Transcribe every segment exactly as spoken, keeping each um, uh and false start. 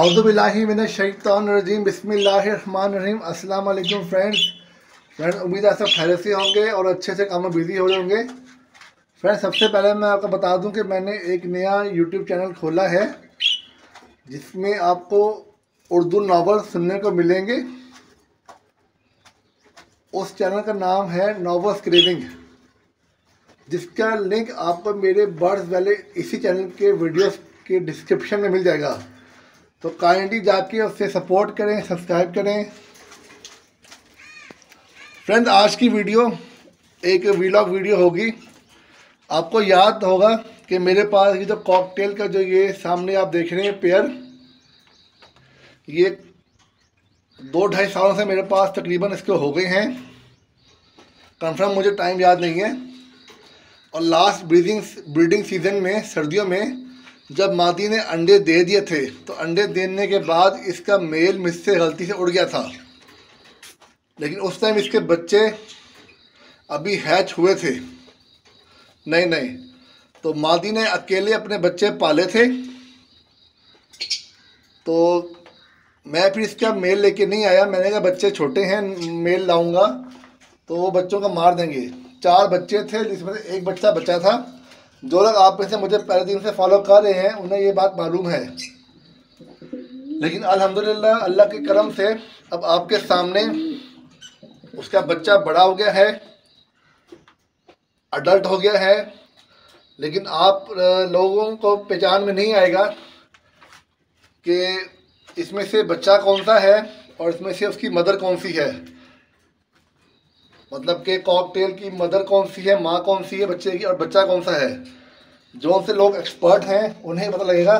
औज़ुबिल्लाहिमिनश्शैतानिर्रजीम बिस्मिल्लाहिर्रहमानिर्रहीम अस्सलाम वालेकुम फ्रेंड्स फ्रेंड्स उम्मीद है सब खैर से होंगे और अच्छे से काम में बिजी हो रहे होंगे। फ्रेंड्स सबसे पहले मैं आपको बता दूं कि मैंने एक नया यूट्यूब चैनल खोला है जिसमें आपको उर्दू नावल सुनने को मिलेंगे। उस चैनल का नाम है नॉवल्स क्रेविंग, जिसका लिंक आपको मेरे बर्ड्स वाले इसी चैनल के वीडियोस के डिस्क्रिप्शन में मिल जाएगा, तो काइंडली जाके उससे सपोर्ट करें, सब्सक्राइब करें। फ्रेंड्स आज की वीडियो एक व्लॉग वीडियो होगी। आपको याद होगा कि मेरे पास ये जो कॉकटेल का जो ये सामने आप देख रहे हैं पेयर, ये दो ढाई सालों से मेरे पास तकरीबन इसको हो गए हैं, कंफर्म मुझे टाइम याद नहीं है। और लास्ट ब्रीडिंग ब्रीडिंग सीजन में सर्दियों में जब मादी ने अंडे दे दिए थे तो अंडे देने के बाद इसका मेल मुझसे गलती से उड़ गया था, लेकिन उस टाइम इसके बच्चे अभी हैच हुए थे नहीं नहीं तो मादी ने अकेले अपने बच्चे पाले थे। तो मैं फिर इसका मेल लेके नहीं आया, मैंने कहा बच्चे छोटे हैं, मेल लाऊंगा तो वो बच्चों का मार देंगे। चार बच्चे थे जिसमें से एक बच्चा बचा था। जो लोग आप में से मुझे पहले दिन से फॉलो कर रहे हैं उन्हें ये बात मालूम है, लेकिन अल्हम्दुलिल्लाह अल्लाह के करम से अब आपके सामने उसका बच्चा बड़ा हो गया है, अडल्ट हो गया है, लेकिन आप लोगों को पहचान में नहीं आएगा कि इसमें से बच्चा कौन सा है और इसमें से उसकी मदर कौन सी है, मतलब कि कॉकटेल की मदर कौन सी है, माँ कौन सी है बच्चे की और बच्चा कौन सा है। जो से लोग एक्सपर्ट हैं उन्हें पता लगेगा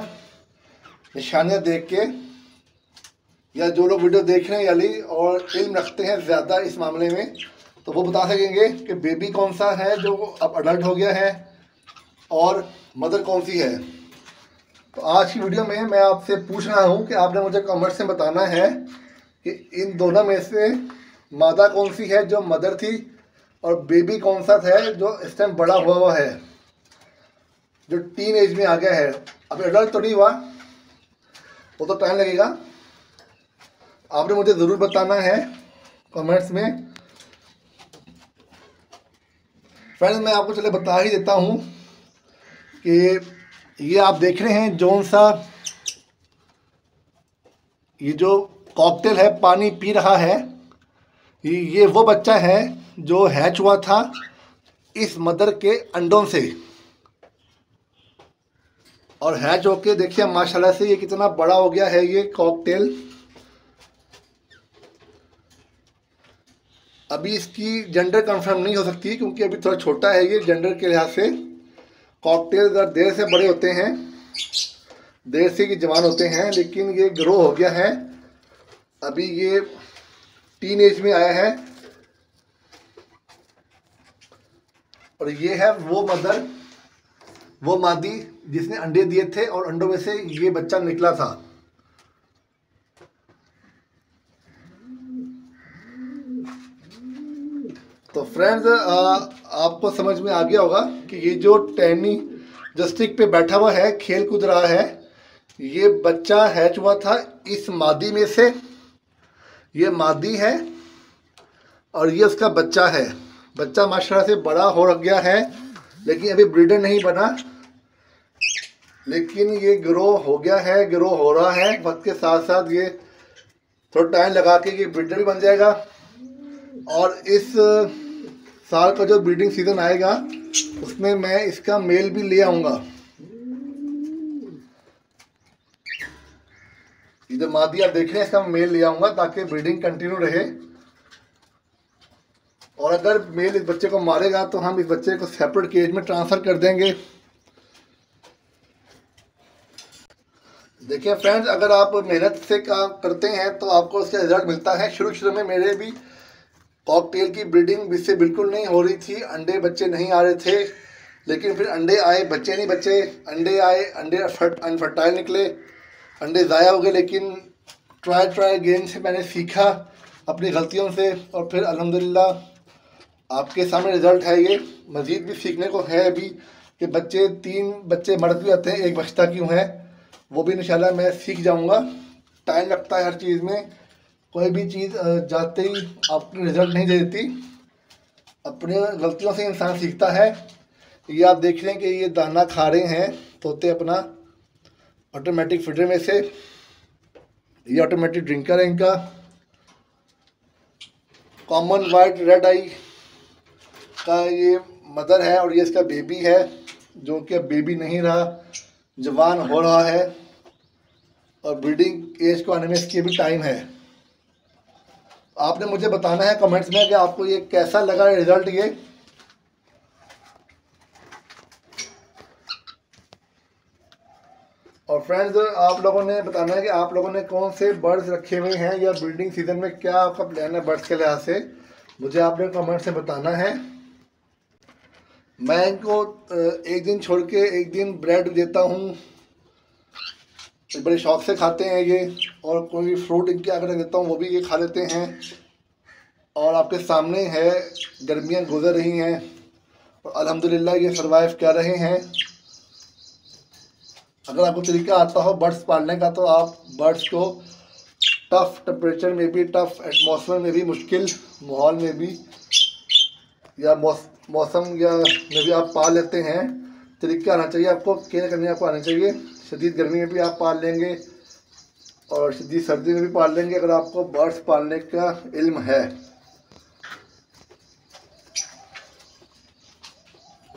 निशानियाँ देख के, या जो लोग वीडियो देख रहे हैं याली और इल्म रखते हैं ज़्यादा इस मामले में तो वो बता सकेंगे कि बेबी कौन सा है जो अब अडल्ट हो गया है और मदर कौन सी है। तो आज की वीडियो में मैं आपसे पूछ रहा हूँ कि आपने मुझे कमेंट्स में बताना है कि इन दोनों में से मादा कौन सी है जो मदर थी और बेबी कौन सा था जो इस टाइम बड़ा हुआ हुआ है, जो टीन एज में आ गया है, अभी अडल्ट तो नहीं हुआ, वो तो टाइम लगेगा। आपने मुझे ज़रूर बताना है कमेंट्स में। फ्रेंड्स मैं आपको चले बता ही देता हूँ कि ये आप देख रहे हैं जोन सा ये जो कॉकटेल है पानी पी रहा है, ये वो बच्चा है जो हैच हुआ था इस मदर के अंडों से, और हैच होके देखिए माशाल्लाह से ये कितना बड़ा हो गया है ये कॉकटेल। अभी इसकी जेंडर कंफर्म नहीं हो सकती क्योंकि अभी थोड़ा छोटा है ये जेंडर के लिहाज से। कॉकटेल ज़रा देर से बड़े होते हैं, देर से ये जवान होते हैं, लेकिन ये ग्रो हो गया है, अभी ये टीन एज में आया है। और ये है वो मदर, वो मादी जिसने अंडे दिए थे और अंडों में से ये बच्चा निकला था। तो फ्रेंड्स आपको समझ में आ गया होगा कि ये जो टैनी जो स्टिक पे बैठा हुआ है खेल कूद रहा है, ये बच्चा हैच हुआ था इस मादी में से, ये मादी है और ये उसका बच्चा है। बच्चा माशाल्लाह से बड़ा हो गया है लेकिन अभी ब्रीडर नहीं बना, लेकिन ये ग्रो हो गया है, ग्रो हो रहा है। वक्त के साथ साथ ये थोड़ा टाइम लगा के ये ब्रीडर भी बन जाएगा, और इस साल का जो ब्रीडिंग सीज़न आएगा उसमें मैं इसका मेल भी ले आऊँगा। इधर मादी आप देख रहे हैं, इसका मेल ले आऊँगा ताकि ब्रीडिंग कंटिन्यू रहे, और अगर मेल इस बच्चे को मारेगा तो हम इस बच्चे को सेपरेट केज में ट्रांसफ़र कर देंगे। देखिए फ्रेंड्स अगर आप मेहनत से काम करते हैं तो आपको उसका रिजल्ट मिलता है। शुरू शुरू में मेरे भी कॉकटेल की ब्रीडिंग इससे बिल्कुल नहीं हो रही थी, अंडे बच्चे नहीं आ रहे थे, लेकिन फिर अंडे आए, बच्चे नहीं बच्चे, अंडे आए, अंडे अनफर्टाइल निकले, अंडे ज़ाया हो गए, लेकिन ट्राई ट्राई गेम से मैंने सीखा अपनी गलतियों से, और फिर अल्हम्दुलिल्लाह आपके सामने रिज़ल्ट है। ये मज़ीद भी सीखने को है अभी कि बच्चे तीन बच्चे मर भी आते हैं, एक बचता क्यों है, वो भी इंशाल्लाह मैं सीख जाऊँगा। टाइम लगता है हर चीज़ में, कोई भी चीज़ जाते ही आपको रिजल्ट नहीं दे देती, अपने गलतियों से इंसान सीखता है। ये आप देख रहे हैं कि ये दाना खा रहे हैं तोते अपना ऑटोमेटिक फीडर में से, ये ऑटोमेटिक ड्रिंकर है इनका। कॉमन वाइट रेड आई का ये मदर है और ये इसका बेबी है, जो कि अब बेबी नहीं रहा, जवान हो रहा है और ब्रीडिंग एज को आने में इसकी भी टाइम है। आपने मुझे बताना है कमेंट्स में कि आपको ये कैसा लगा रिजल्ट। ये और फ्रेंड्स आप लोगों ने बताना है कि आप लोगों ने कौन से बर्ड्स रखे हुए हैं या ब्रीडिंग सीजन में क्या आपका प्लान है बर्ड्स के लिहाज से, मुझे आपने कमेंट्स में बताना है। मैं इनको एक दिन छोड़ के एक दिन ब्रेड देता हूँ, बड़े शौक से खाते हैं ये, और कोई फ्रूट इनके आगे रख देता हूँ वो भी ये खा लेते हैं। और आपके सामने है गर्मियाँ गुजर रही हैं और अल्हम्दुलिल्लाह ये सर्वाइव कर रहे हैं। अगर आपको तरीका आता हो बर्ड्स पालने का तो आप बर्ड्स को टफ़ टेम्परेचर में भी, टफ़ एटमॉस्फेयर में भी, मुश्किल माहौल में भी या मौसम या में भी आप पाल लेते हैं। तरीका आना चाहिए आपको, केयर करने आपको आना चाहिए। शदीद गर्मी में भी आप पाल लेंगे और शदीद सर्दी में भी पाल लेंगे, अगर आपको बर्ड्स पालने का इल्म है।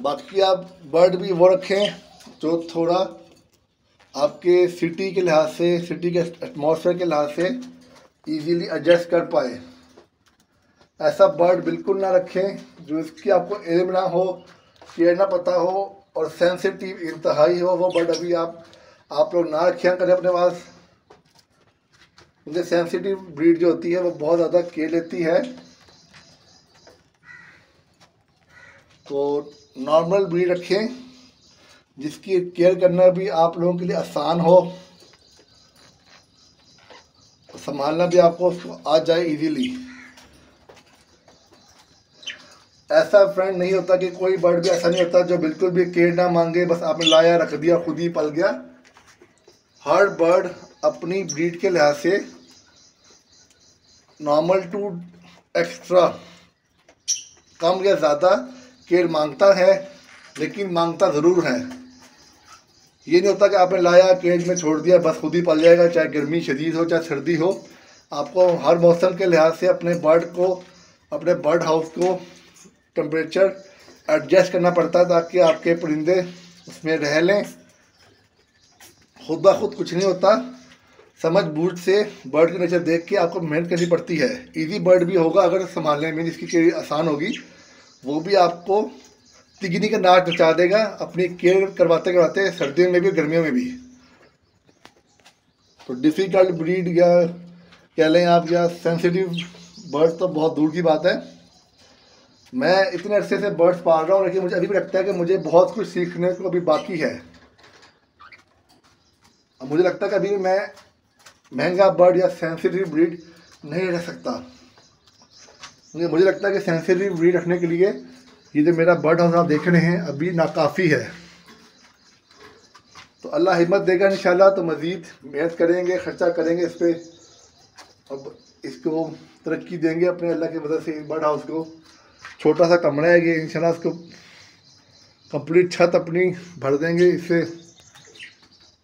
बाकी आप बर्ड भी वो रखें जो थोड़ा आपके सिटी के लिहाज से, सिटी के एटमॉस्फेयर के लिहाज से इजीली एडजस्ट कर पाए। ऐसा बर्ड बिल्कुल ना रखें जो इसकी आपको इल्म ना हो, केयर ना पता हो और सेंसिटिव इंतहाई हो। वो बर्ड अभी आप आप लोग ना रखिया करें अपने पास, क्योंकि सेंसिटिव ब्रीड जो होती है वो बहुत ज़्यादा केयर लेती है। तो नॉर्मल ब्रीड रखें जिसकी केयर करना भी आप लोगों के लिए आसान हो, संभालना भी आपको आ जाए इजीली। ऐसा फ्रेंड नहीं होता कि कोई बर्ड भी ऐसा नहीं होता जो बिल्कुल भी केयर ना मांगे, बस आपने लाया रख दिया खुद ही पल गया। हर बर्ड अपनी ब्रीड के लिहाज से नॉर्मल टू एक्स्ट्रा, कम या ज़्यादा केयर मांगता है, लेकिन मांगता ज़रूर है। ये नहीं होता कि आपने लाया केज में छोड़ दिया बस खुद ही पल जाएगा, चाहे गर्मी शदीद हो चाहे सर्दी हो। आपको हर मौसम के लिहाज से अपने बर्ड को, अपने बर्ड हाउस को टेम्परेचर एडजस्ट करना पड़ता है ताकि आपके परिंदे उसमें रह लें। खुद ब खुद कुछ नहीं होता, समझ बूझ से बर्ड की नेचर देख के आपको मेहनत करनी पड़ती है। इजी बर्ड भी होगा अगर संभालने में जिसकी केयर आसान होगी, वो भी आपको तिगनी का नाच नचा देगा अपनी केयर करवाते करवाते, सर्दियों में भी गर्मियों में भी। तो डिफ़िकल्ट ब्रीड या कह लें आप या सेंसिटिव बर्ड तो बहुत दूर की बात है। मैं इतने अरसे से बर्ड्स पाल रहा हूँ लेकिन मुझे अभी भी लगता है कि मुझे बहुत कुछ सीखने को अभी बाकी है। अब मुझे लगता है कि अभी मैं महंगा बर्ड या सेंसिटिव ब्रीड नहीं रख सकता। मुझे मुझे लगता है कि सेंसिटिव ब्रीड रखने के लिए ये जो मेरा बर्ड हाउस आप देख रहे हैं अभी नाकाफ़ी है। तो अल्लाह हिम्मत देगा इंशाल्लाह, तो मज़ीद मेहनत करेंगे, ख़र्चा करेंगे इस पर, अब इसको तरक्की देंगे अपने अल्लाह की मदद से। इस बर्ड हाउस को छोटा सा कमरा है ये, इंशाल्लाह इसको कंप्लीट छत अपनी भर देंगे, इससे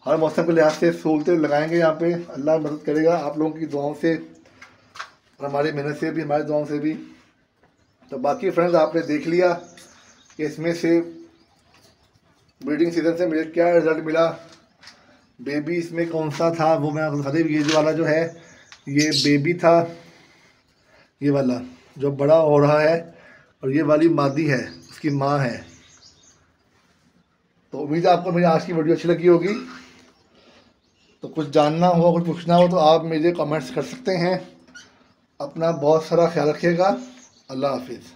हर मौसम के लिहाज से सहूलतें लगाएंगे यहाँ पे। अल्लाह मदद करेगा आप लोगों की दुआओं से और हमारी मेहनत से भी, हमारी दुआओं से भी। तो बाकी फ्रेंड्स आपने देख लिया कि इसमें से ब्रीडिंग सीजन से मुझे क्या रिज़ल्ट मिला, बेबी इसमें कौन सा था वो मैं आपको बता दूँ। ये जो वाला जो है ये बेबी था, ये वाला जो बड़ा हो रहा है, और ये वाली मादी है, उसकी माँ है। तो उम्मीद है आपको मेरी आज की वीडियो अच्छी लगी होगी। तो कुछ जानना हो, कुछ पूछना हो तो आप मुझे कमेंट्स कर सकते हैं। अपना बहुत सारा ख्याल रखिएगा। अल्लाह हाफिज़।